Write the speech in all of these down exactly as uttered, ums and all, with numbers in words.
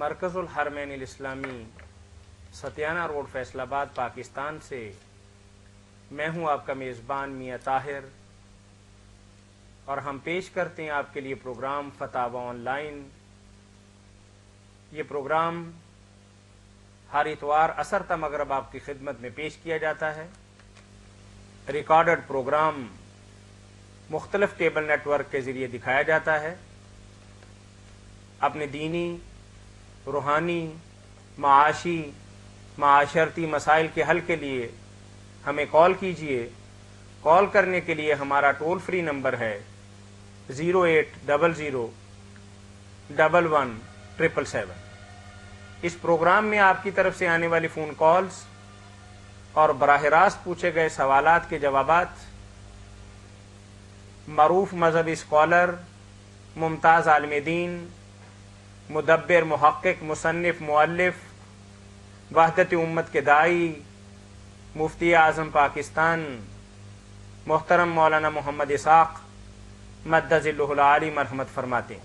मरकज़ुल Haramain Islami सत्याना road Faisalabad Pakistan से मैं हूं आपका मेज़बान मियां ताहिर और हम पेश करते हैं आपके लिए प्रोग्राम फतावा ऑनलाइन। ये प्रोग्राम हर इतवार असर ता मगरब आपकी खिदमत में पेश किया जाता है। रिकॉर्डेड प्रोग्राम मुख्तलिफ केबल नेटवर्क के जरिए दिखाया जाता है। अपने दीनी, रूहानी, माशी, माशरती मसाइल के हल के लिए हमें कॉल कीजिए। कॉल करने के लिए हमारा टोल फ्री नंबर है zero eight double zero double one triple seven. इस प्रोग्राम में आपकी तरफ से आने वाली फ़ोन कॉल्स और बराह रास्त पूछे गए सवालात के जवाबात मरूफ मजहबी स्कॉलर, मुमताज़ आलिम दीन, मुदब्बिर, मुहक्किक, मुसन्निफ, मुअल्लिफ, वहदत उम्मत के दाई मुफ्ती आज़म पाकिस्तान मोहतरम मौलाना मोहम्मद इसहाक मरकज़ुल हरमैन फरमाते हैं।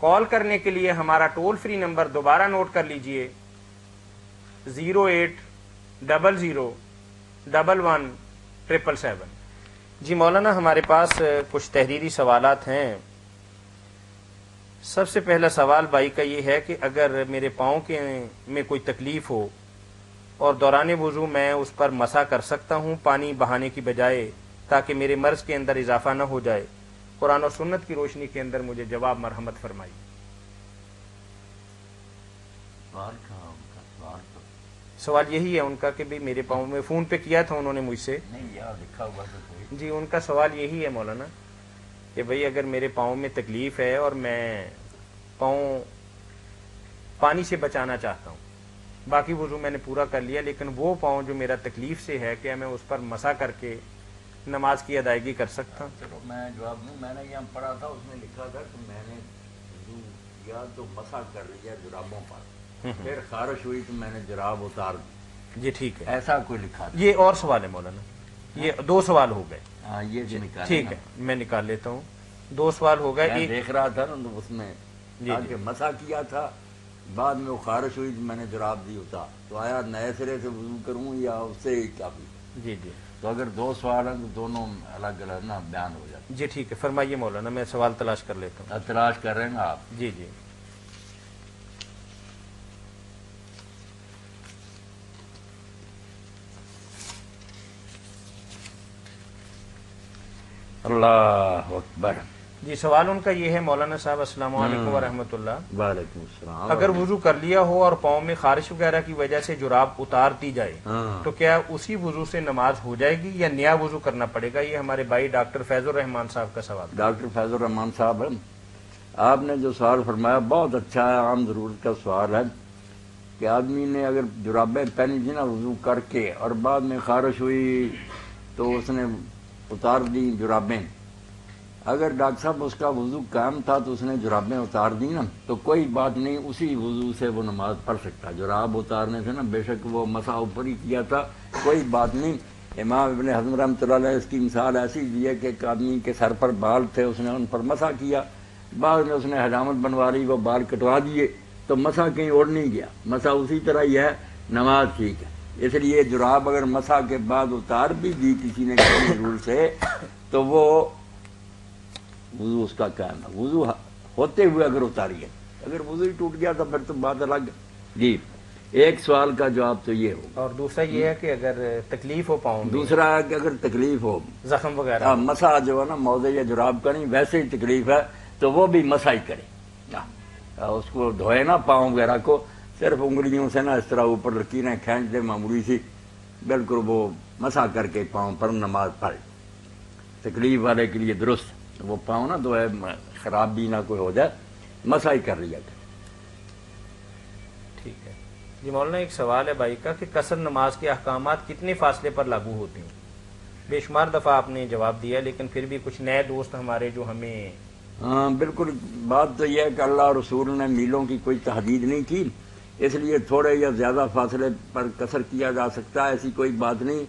कॉल करने के लिए हमारा टोल फ्री नंबर दोबारा नोट कर लीजिए zero eight double zero double one triple seven. जी मौलाना, हमारे पास कुछ तहरीरी सवालात हैं। सबसे पहला सवाल भाई का ये है कि अगर मेरे पाँव के में कोई तकलीफ हो और दौरान वुज़ू मैं उस पर मसा कर सकता हूँ पानी बहाने की बजाय, ताकि मेरे मर्ज़ के अंदर इजाफा न हो जाए। कुरान और सुन्नत की रोशनी के अंदर मुझे जवाब मरहमत फरमाइए। सवाल यही है उनका कि भाई मेरे पाँव में, फ़ोन पे किया था उन्होंने मुझसे, जी उनका सवाल यही है मौलाना कि भाई अगर मेरे पाँव में तकलीफ है और मैं पाँव पानी से बचाना चाहता हूँ, बाकी वज़ू मैंने पूरा कर लिया, लेकिन वो पाँव जो मेरा तकलीफ से है क्या मैं उस पर मसा करके नमाज की अदायगी कर सकता हूँ? चलो मैं जवाब दूँ। मैंने यहाँ पढ़ा था, उसमें लिखा था कि मैंने वज़ू किया तो मसा कर लिया जुराबों पर, फिर खारिश हुई तो मैंने जुराब उतार दी। जी ठीक है, ऐसा कोई लिखा था। ये और सवाल है मौलाना, ये दो सवाल हो गए। हाँ ये जी निकाल, ठीक है मैं निकाल लेता हूँ। दो सवाल हो गए। एक देख रहा था ना उसमें आके मसा किया था, बाद में वो खारिश हुई मैंने जुराब दी उतार, तो आया नए सिरे से वुज़ू करूँ या उससे ही काफ़ी? जी जी, तो अगर दो सवाल हैं तो दोनों अलग अलग ना बयान हो जाते। जी ठीक है, फरमाइए मौलाना, मैं सवाल तलाश कर लेता हूँ। तलाश कर रहे हैं आप? जी जी। अल्लाह अकबर। जी सवाल उनका ये है मौलाना साहब, अस्सलाम वालेकुम वरहमतुल्लाह। वालेकुम सलाम। अगर वुज़ू कर लिया हो और पाँव में खारिश वगैरह की वजह से जुराब उतार दी जाए तो क्या उसी वुज़ू से नमाज हो जाएगी या नया वुज़ू करना पड़ेगा? ये हमारे भाई डॉक्टर फैजुर रहमान साहब का सवाल। डॉक्टर फैजुर रहमान साहब, आपने जो सवाल फरमाया बहुत अच्छा है, आम ज़रूरत का सवाल है कि आदमी ने अगर जुराबें पहनी थी ना वुज़ू करके और बाद में खारिश हुई तो उसने उतार दी जुराबें, अगर डॉक्टर साहब उसका वज़ू कायम था तो उसने जुराबें उतार दी ना तो कोई बात नहीं, उसी वज़ू से वो नमाज पढ़ सकता। जुराब उतारने से ना बेशक वो मसा ऊपर ही किया था, कोई बात नहीं। इमाम इब्ने हज़म रहमतुल्लाह अलैह इसकी मिसाल ऐसी दी है कि एक आदमी के सर पर बाल थे, उसने उन पर मसा किया, बाद में उसने हजामत बनवा ली, वो बाल कटवा दिए तो मसा कहीं और नहीं गया, मसा उसी तरह ही है, नमाज ठीक है। इसलिए जुराब अगर मसा के बाद उतार भी दी किसी ने किसी रूल से तो वो वज़ू उसका कायम है, वज़ू होते हुए अगर उतारी है। अगर वज़ू ही टूट गया तो फिर तो बात अलग है। जी एक सवाल का जवाब तो ये हो, और दूसरा ये है कि अगर तकलीफ हो पाऊँ, दूसरा है कि अगर तकलीफ हो जख्म वगैरह, मसा जो है ना मौज़े या जुराब का नहीं, वैसे ही तकलीफ है तो वो भी मसा ही करे, उसको धोए ना पाँव वगैरह को, सिर्फ उंगलियों से ना इस तरह ऊपर लकीरें खींच दे मामूली सी, बिल्कुल वो मसा करके पाँव पर नमाज पढ़े। तकलीफ वाले के लिए दुरुस्त, वो पाँव ना दो है खराब भी ना कोई हो जाए, मसा ही कर लिया कर। ठीक है जी मौलाना, एक सवाल है भाई का कि कसर नमाज के अहकाम कितने फासले पर लागू होते हैं? बेशुमार दफ़ा आपने जवाब दिया लेकिन फिर भी कुछ नए दोस्त हमारे जो हमें हाँ बिल्कुल, बात तो यह है कि अल्लाह रसूल ने मीलों की कोई तहदीद नहीं की, इसलिए थोड़े या ज़्यादा फासले पर कसर किया जा सकता है, ऐसी कोई बात नहीं।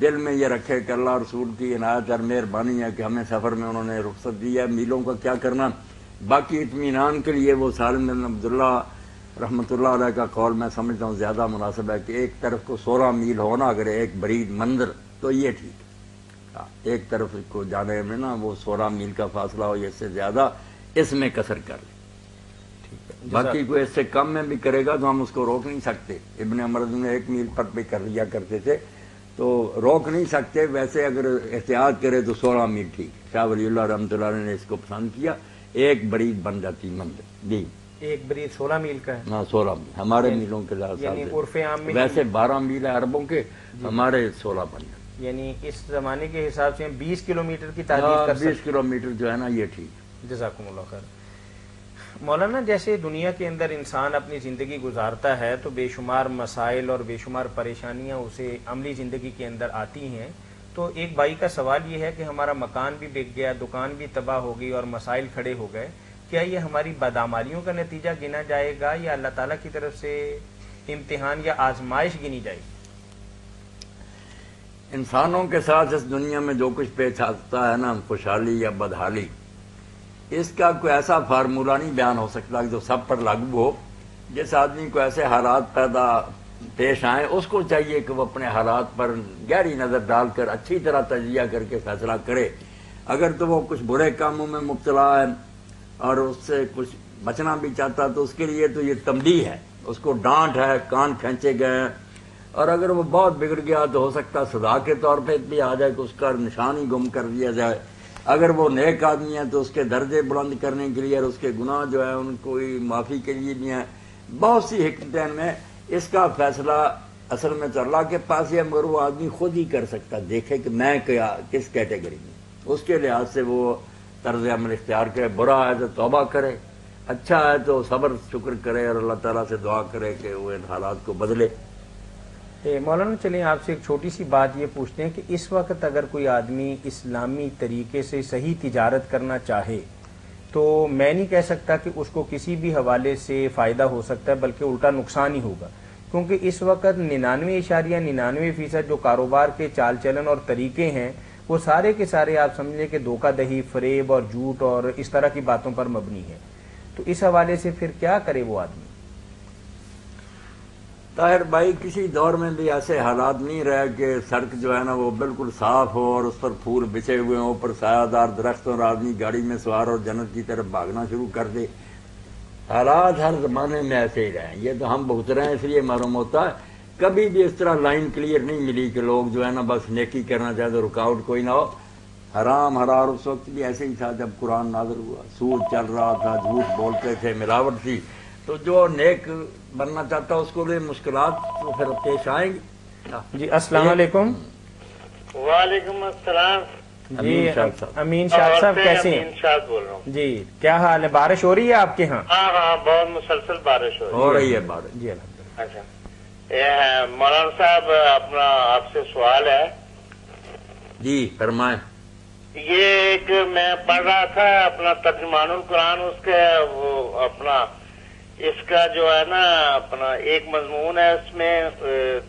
दिल में ये रखे कि अल्लाह रसूल की इनायत और मेहरबानी है कि हमें सफ़र में उन्होंने रुख्सत दी है, मीलों का क्या करना, बाकी इत्मीनान के लिए वो सालम अब्दुल्ला रहमतुल्लाह अलैह का कौल मैं समझता हूँ ज़्यादा मुनासिब है कि एक तरफ को सोलह मील होना अगर एक बरीद मंदिर तो ये ठीक है, एक तरफ को जाने में ना वो सोलह मील का फासला हो, इससे ज़्यादा इसमें कसर कर ले। बाकी कोई इससे कम में भी करेगा तो हम उसको रोक नहीं सकते। इब्ने हज़म ने एक मील पर भी कर लिया करते थे तो रोक नहीं सकते, वैसे अगर एहतियात करे तो सोलह मील ठीक। शाह वलीउल्लाह रहमतुल्लाह अलैह ने इसको पसंद किया, एक बरीद बन जाती मंदिर दी, एक बरीद सोलह मील का है। हाँ सोलह मील हमारे मीलों के साथ, वैसे बारह मील है अरबों के, हमारे सोलह बन जाते, यानी इस जमाने के हिसाब से बीस किलोमीटर की तारीफ कर सकते, बीस किलोमीटर जो है ना ये ठीक। जज़ाकुमुल्लाह खैर। मौलाना जैसे दुनिया के अंदर इंसान अपनी ज़िंदगी गुजारता है तो बेशुमार मसाइल और बेशुमार परेशानियाँ उसे अमली ज़िंदगी के अंदर आती हैं, तो एक भाई का सवाल ये है कि हमारा मकान भी बिक गया, दुकान भी तबाह हो गई और मसाइल खड़े हो गए, क्या ये हमारी बदामालियों का नतीजा गिना जाएगा या अल्लाह ताला की तरफ से इम्तिहान या आजमाइश गिनी जाएगी? इंसानों के साथ इस दुनिया में जो कुछ पेश आता है ना, खुशहाली या बदहाली, इसका कोई ऐसा फार्मूला नहीं बयान हो सकता जो सब पर लागू हो। जिस आदमी को ऐसे हालात पैदा पेश आए उसको चाहिए कि वो अपने हालात पर गहरी नज़र डालकर अच्छी तरह तजिया करके फैसला करे। अगर तो वो कुछ बुरे कामों में मुब्तला है और उससे कुछ बचना भी चाहता तो उसके लिए तो ये तंबीह है, उसको डांट है, कान खींचे गए हैं। और अगर वो बहुत बिगड़ गया तो हो सकता सदा के तौर पर भी आ जाए कि उसका निशान ही गुम कर दिया जाए। अगर वो नेक आदमी है तो उसके दर्जे बुलंद करने के लिए और उसके गुनाह जो है उनको माफ़ी के लिए भी हैं। बहुत सी हिकमतें में इसका फैसला असल में तो अल्लाह के पास है, मगर वो आदमी खुद ही कर सकता देखे कि मैं क्या किस कैटेगरी में, उसके लिहाज से वो तर्ज अमल इख्तियार करे। बुरा है तो तौबा करे, अच्छा है तो सब्र शुक्र करे और अल्लाह ताला से दुआ करे कि वो इन हालात को बदले। मौलाना चलें आपसे एक छोटी सी बात ये पूछते हैं कि इस वक्त अगर कोई आदमी इस्लामी तरीके से सही तिजारत करना चाहे तो मैं नहीं कह सकता कि उसको किसी भी हवाले से फ़ायदा हो सकता है, बल्कि उल्टा नुकसान ही होगा, क्योंकि इस वक्त निन्यानवे इशारिया निन्यानवे फ़ीसद जो कारोबार के चाल चलन और तरीके हैं वो सारे के सारे आप समझें कि धोखाधही, फरेब और झूठ और इस तरह की बातों पर मबनी है। तो इस हवाले से फिर क्या करे वो आदमी? ताहिर भाई, किसी दौर में भी ऐसे हालात नहीं रहे कि सड़क जो है ना वो बिल्कुल साफ हो और उस पर फूल बिछे हुए हों, ऊपर सायादार दरख्त और आदमी गाड़ी में सवार और जन्नत की तरफ भागना शुरू कर दे। हालात हर जमाने में ऐसे ही रहे, ये तो हम भुगत रहे हैं इसलिए मालूम होता है। कभी भी इस तरह लाइन क्लियर नहीं मिली कि लोग जो है ना बस नेकी करना चाहे तो रुकावट कोई ना हो। हराम हरार उस वक्त भी ऐसे ही था जब कुरान नाज़िल हुआ, सूद चल रहा था, झूठ बोलते थे, मिलावट थी, तो जो नेक बनना चाहता उसको लिए मुश्किलात तो फिर पेश आएंगी। जी अस्सलाम वालेकुम। वालेकुम अस्सलाम। जी अमीन शाह साहब कैसे हैं? अमीन शाह बोल रहा हूँ। जी क्या हाल है? बारिश हो रही है आपके यहाँ? हाँ हाँ बहुत मुसलसल बारिश हो रही है। हो रही है बारिश। जी अच्छा मौलाना साहब अपना आपसे सवाल है। जी फरमाएं। ये एक मैं पढ़ रहा था अपना तर्जुमानुल कुरान, उसके वो अपना इसका जो है ना अपना एक मजमून है उसमें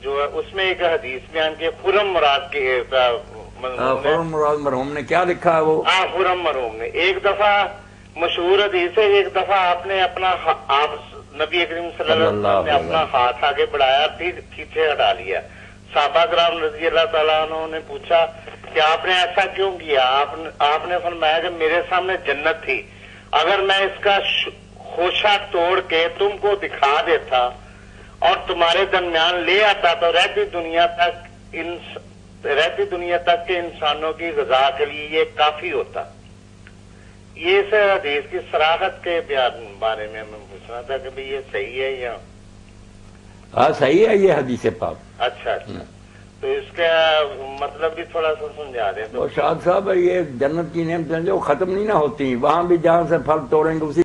जो है उसमें एक हदीस बयान के फुरम मुराद के फुरम मुराद मरहूम ने क्या लिखा है वो? हाँ फुरम मरहूम ने। एक दफा मशहूर हदीस है, एक दफा आपने अपना आप नबी करीम सल्लल्लाहु अलैहि वसल्लम ने अपना हाथ आगे बढ़ाया फिर पीछे हटा लिया। साहबा किराम रजी अल्लाह तआला अन्हुम ने पूछा कि आपने ऐसा क्यों किया? आप, आपने फरमाया कि मेरे सामने जन्नत थी, अगर मैं इसका खोशा तोड़ के तुमको दिखा देता और तुम्हारे दरमियान ले आता तो रहती दुनिया तक इन रहती दुनिया तक के इंसानों की गजा के लिए ये काफी होता। ये सर हदीस की सराहत के बारे में मैं पूछना था कि भाई ये सही है या? हाँ सही है ये हदीस पाक। अच्छा अच्छा तो इसका मतलब भी थोड़ा सा समझा दें। तो शाह साहब ये जन्नत की नेमतें जो खत्म नहीं ना होती, वहाँ भी जहाँ से फल तोड़ेंगे उसी